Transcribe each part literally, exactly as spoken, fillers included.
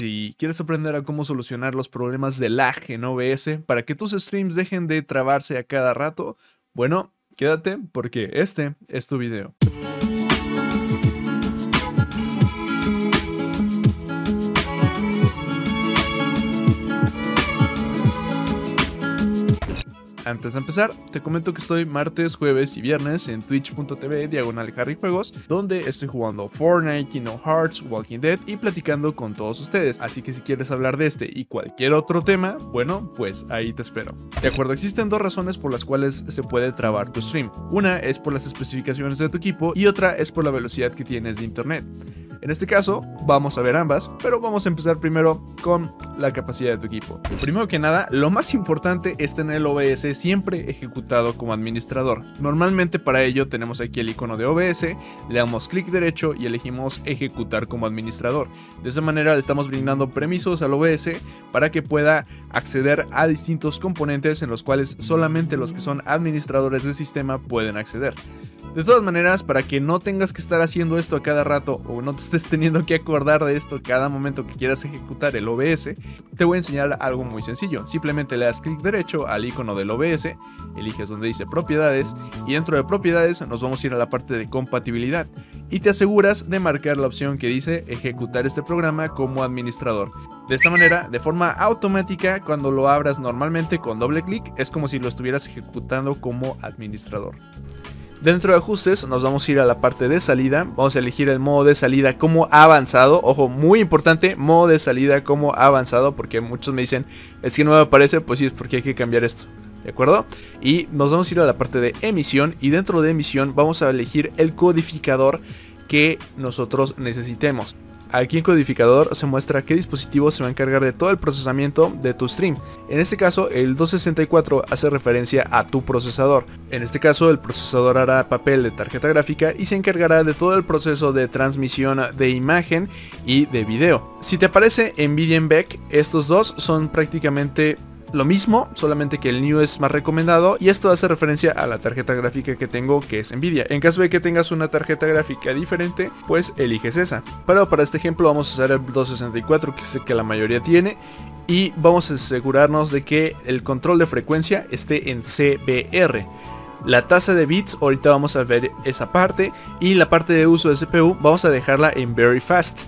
Si quieres aprender a cómo solucionar los problemas de lag en O B S para que tus streams dejen de trabarse a cada rato, bueno, quédate porque este es tu video. Antes de empezar, te comento que estoy martes, jueves y viernes en twitch punto tv diagonal harryjuegos, donde estoy jugando Fortnite, Kingdom Hearts, Walking Dead y platicando con todos ustedes. Así que si quieres hablar de este y cualquier otro tema, bueno, pues ahí te espero. De acuerdo, existen dos razones por las cuales se puede trabar tu stream. Una es por las especificaciones de tu equipo y otra es por la velocidad que tienes de internet. En este caso, vamos a ver ambas, pero vamos a empezar primero con la capacidad de tu equipo. Primero que nada, lo más importante es tener el O B S siempre ejecutado como administrador. Normalmente para ello tenemos aquí el icono de O B S, le damos clic derecho y elegimos ejecutar como administrador. De esa manera le estamos brindando permisos al O B S para que pueda acceder a distintos componentes en los cuales solamente los que son administradores del sistema pueden acceder. De todas maneras, para que no tengas que estar haciendo esto a cada rato o no te estés teniendo que acordar de esto cada momento que quieras ejecutar el O B S, te voy a enseñar algo muy sencillo. Simplemente le das clic derecho al icono del O B S, eliges donde dice propiedades y dentro de propiedades nos vamos a ir a la parte de compatibilidad y te aseguras de marcar la opción que dice ejecutar este programa como administrador. De esta manera, de forma automática, cuando lo abras normalmente con doble clic, es como si lo estuvieras ejecutando como administrador. Dentro de ajustes nos vamos a ir a la parte de salida, vamos a elegir el modo de salida como avanzado, ojo, muy importante, modo de salida como avanzado, porque muchos me dicen, es que no me aparece, pues sí, es porque hay que cambiar esto, ¿de acuerdo? Y nos vamos a ir a la parte de emisión y dentro de emisión vamos a elegir el codificador que nosotros necesitemos. Aquí en codificador se muestra qué dispositivo se va a encargar de todo el procesamiento de tu stream. En este caso el doscientos sesenta y cuatro hace referencia a tu procesador. En este caso el procesador hará papel de tarjeta gráfica y se encargará de todo el proceso de transmisión de imagen y de video. Si te aparece NVIDIA NVEC, estos dos son prácticamente lo mismo, solamente que el New es más recomendado y esto hace referencia a la tarjeta gráfica que tengo, que es NVIDIA. En caso de que tengas una tarjeta gráfica diferente, pues eliges esa. Pero para este ejemplo vamos a usar el doscientos sesenta y cuatro, que sé que la mayoría tiene, y vamos a asegurarnos de que el control de frecuencia esté en C B R. La tasa de bits, ahorita vamos a ver esa parte, y la parte de uso de C P U vamos a dejarla en Very Fast.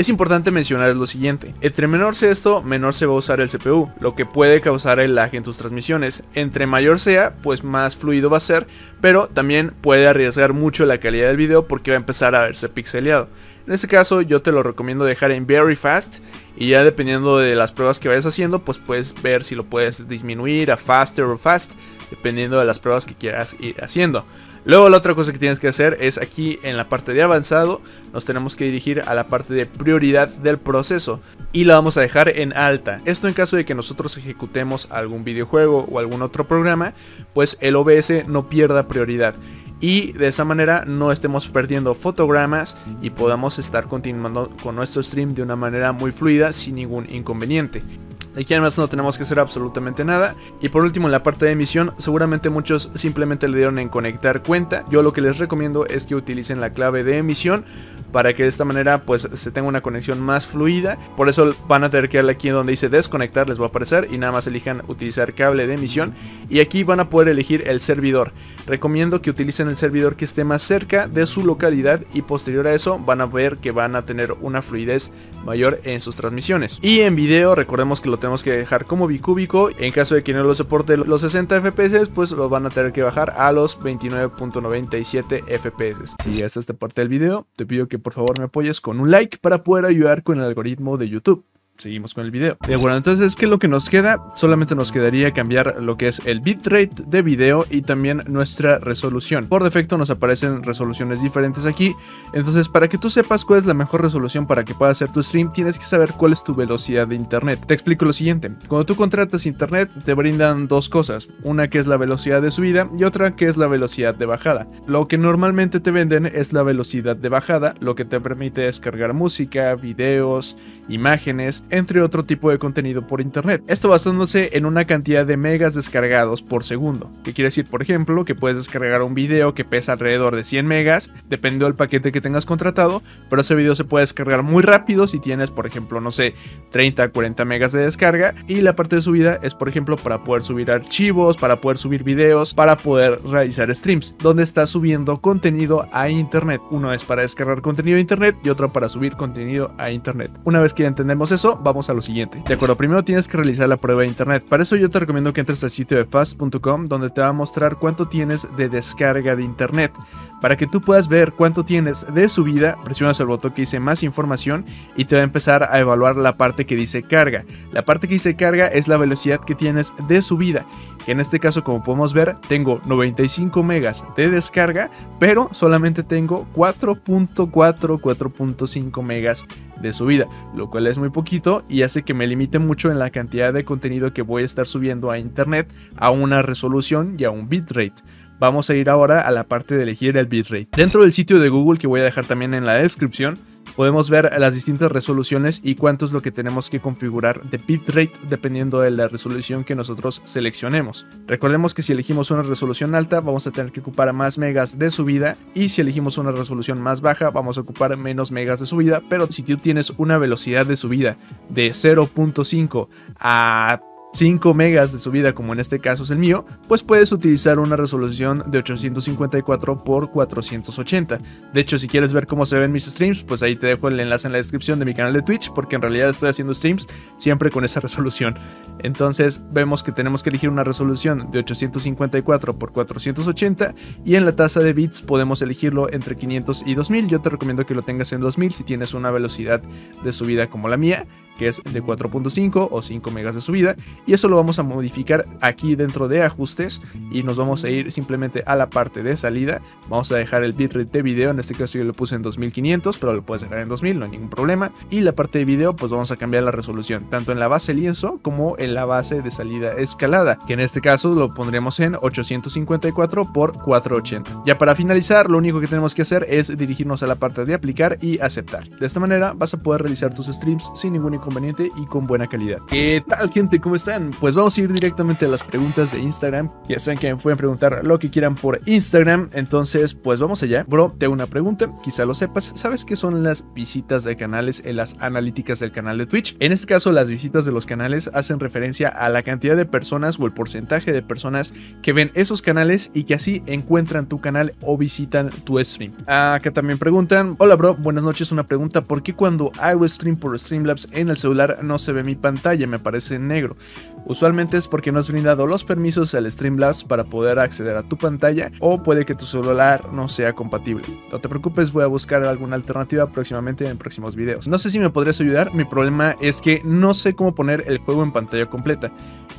Es importante mencionar lo siguiente, entre menor sea esto, menor se va a usar el C P U, lo que puede causar el lag en tus transmisiones. Entre mayor sea, pues más fluido va a ser, pero también puede arriesgar mucho la calidad del video porque va a empezar a verse pixeleado. En este caso yo te lo recomiendo dejar en Very Fast y ya dependiendo de las pruebas que vayas haciendo, pues puedes ver si lo puedes disminuir a Faster o Fast, dependiendo de las pruebas que quieras ir haciendo. Luego la otra cosa que tienes que hacer es aquí en la parte de avanzado nos tenemos que dirigir a la parte de prioridad del proceso y la vamos a dejar en alta. Esto en caso de que nosotros ejecutemos algún videojuego o algún otro programa, pues el O B S no pierda prioridad y de esa manera no estemos perdiendo fotogramas y podamos estar continuando con nuestro stream de una manera muy fluida sin ningún inconveniente. Aquí además no tenemos que hacer absolutamente nada. Y por último en la parte de emisión, seguramente muchos simplemente le dieron en conectar cuenta. Yo lo que les recomiendo es que utilicen la clave de emisión para que de esta manera pues se tenga una conexión más fluida. Por eso van a tener que darle aquí donde dice desconectar, les va a aparecer y nada más elijan utilizar cable de emisión. Y aquí van a poder elegir el servidor. Recomiendo que utilicen el servidor que esté más cerca de su localidad y posterior a eso van a ver que van a tener una fluidez mayor en sus transmisiones. Y en video recordemos que lo tenemos que dejar como bicúbico. En caso de que no lo soporte los sesenta F P S, pues lo van a tener que bajar a los veintinueve punto noventa y siete F P S. Si llegaste a esta parte del video, te pido que por favor me apoyes con un like para poder ayudar con el algoritmo de YouTube. Seguimos con el video. De acuerdo, entonces, ¿qué es lo que nos queda? Solamente nos quedaría cambiar lo que es el bitrate de video y también nuestra resolución. Por defecto nos aparecen resoluciones diferentes aquí. Entonces, para que tú sepas cuál es la mejor resolución para que puedas hacer tu stream, tienes que saber cuál es tu velocidad de internet. Te explico lo siguiente. Cuando tú contratas internet, te brindan dos cosas. Una que es la velocidad de subida y otra que es la velocidad de bajada. Lo que normalmente te venden es la velocidad de bajada, lo que te permite descargar música, videos, imágenes, entre otro tipo de contenido por internet. Esto basándose en una cantidad de megas descargados por segundo, que quiere decir, por ejemplo, que puedes descargar un video que pesa alrededor de cien megas, dependiendo del paquete que tengas contratado, pero ese video se puede descargar muy rápido si tienes, por ejemplo, no sé, treinta a cuarenta megas de descarga, y la parte de subida es, por ejemplo, para poder subir archivos, para poder subir videos, para poder realizar streams, donde estás subiendo contenido a internet. Uno es para descargar contenido a internet y otro para subir contenido a internet. Una vez que ya entendemos eso, vamos a lo siguiente. De acuerdo, primero tienes que realizar la prueba de internet. Para eso yo te recomiendo que entres al sitio de fast punto com, donde te va a mostrar cuánto tienes de descarga de internet. Para que tú puedas ver cuánto tienes de subida, presionas el botón que dice más información y te va a empezar a evaluar la parte que dice carga. La parte que dice carga es la velocidad que tienes de subida, que en este caso, como podemos ver, tengo noventa y cinco megas de descarga, pero solamente tengo cuatro punto cuatro, cuatro punto cinco megas de subida, lo cual es muy poquito y hace que me limite mucho en la cantidad de contenido que voy a estar subiendo a internet, a una resolución y a un bitrate. Vamos a ir ahora a la parte de elegir el bitrate. Dentro del sitio de Google, que voy a dejar también en la descripción, podemos ver las distintas resoluciones y cuánto es lo que tenemos que configurar de bitrate dependiendo de la resolución que nosotros seleccionemos. Recordemos que si elegimos una resolución alta vamos a tener que ocupar más megas de subida, y si elegimos una resolución más baja vamos a ocupar menos megas de subida, pero si tú tienes una velocidad de subida de cero punto cinco a cinco megas de subida, como en este caso es el mío, pues puedes utilizar una resolución de ochocientos cincuenta y cuatro por cuatrocientos ochenta. De hecho, si quieres ver cómo se ven mis streams, pues ahí te dejo el enlace en la descripción de mi canal de Twitch, porque en realidad estoy haciendo streams siempre con esa resolución. Entonces vemos que tenemos que elegir una resolución de ochocientos cincuenta y cuatro por cuatrocientos ochenta, y en la tasa de bits podemos elegirlo entre quinientos y dos mil. Yo te recomiendo que lo tengas en dos mil si tienes una velocidad de subida como la mía, que es de cuatro punto cinco o cinco megas de subida, y eso lo vamos a modificar aquí dentro de ajustes, y nos vamos a ir simplemente a la parte de salida. Vamos a dejar el bitrate de video, en este caso yo lo puse en dos mil quinientos, pero lo puedes dejar en dos mil, no hay ningún problema. Y la parte de video, pues vamos a cambiar la resolución, tanto en la base lienzo como en la base de salida escalada, que en este caso lo pondremos en ochocientos cincuenta y cuatro por cuatrocientos ochenta. Ya para finalizar, lo único que tenemos que hacer es dirigirnos a la parte de aplicar y aceptar. De esta manera vas a poder realizar tus streams sin ningún inconveniente y con buena calidad. ¿Qué tal, gente? ¿Cómo están? Pues vamos a ir directamente a las preguntas de Instagram. Ya saben que me pueden preguntar lo que quieran por Instagram. Entonces, pues vamos allá. Bro, te hago una pregunta, quizá lo sepas. ¿Sabes qué son las visitas de canales en las analíticas del canal de Twitch? En este caso, las visitas de los canales hacen referencia a la cantidad de personas o el porcentaje de personas que ven esos canales y que así encuentran tu canal o visitan tu stream. Acá también preguntan: hola, bro, buenas noches. Una pregunta: ¿por qué cuando hago stream por Streamlabs en el celular no se ve mi pantalla, me aparece en negro? Usualmente es porque no has brindado los permisos al Streamlabs para poder acceder a tu pantalla, o puede que tu celular no sea compatible. No te preocupes, voy a buscar alguna alternativa próximamente en próximos videos. No sé si me podrías ayudar, mi problema es que no sé cómo poner el juego en pantalla completa.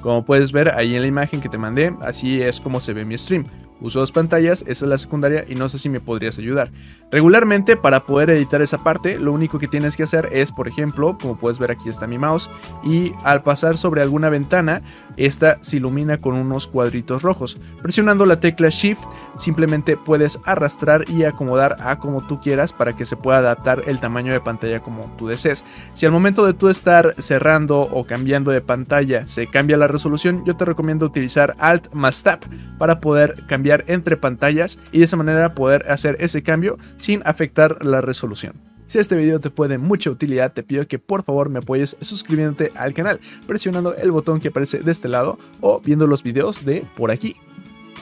Como puedes ver ahí en la imagen que te mandé, así es como se ve mi stream. Uso dos pantallas, esa es la secundaria, y no sé si me podrías ayudar. Regularmente, para poder editar esa parte, lo único que tienes que hacer es, por ejemplo, como puedes ver, aquí está mi mouse, y al pasar sobre alguna ventana, esta se ilumina con unos cuadritos rojos. Presionando la tecla Shift, simplemente puedes arrastrar y acomodar a como tú quieras para que se pueda adaptar el tamaño de pantalla como tú desees. Si al momento de tú estar cerrando o cambiando de pantalla se cambia la resolución, yo te recomiendo utilizar Alt más Tab para poder cambiar entre pantallas y de esa manera poder hacer ese cambio sin afectar la resolución. Si este video te fue de mucha utilidad, te pido que por favor me apoyes suscribiéndote al canal, presionando el botón que aparece de este lado o viendo los videos de por aquí.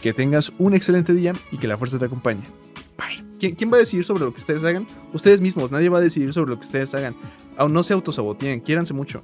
Que tengas un excelente día y que la fuerza te acompañe. Bye. ¿Qui- ¿Quién va a decidir sobre lo que ustedes hagan? Ustedes mismos, nadie va a decidir sobre lo que ustedes hagan. Aún no se autosaboteen, quiéranse mucho.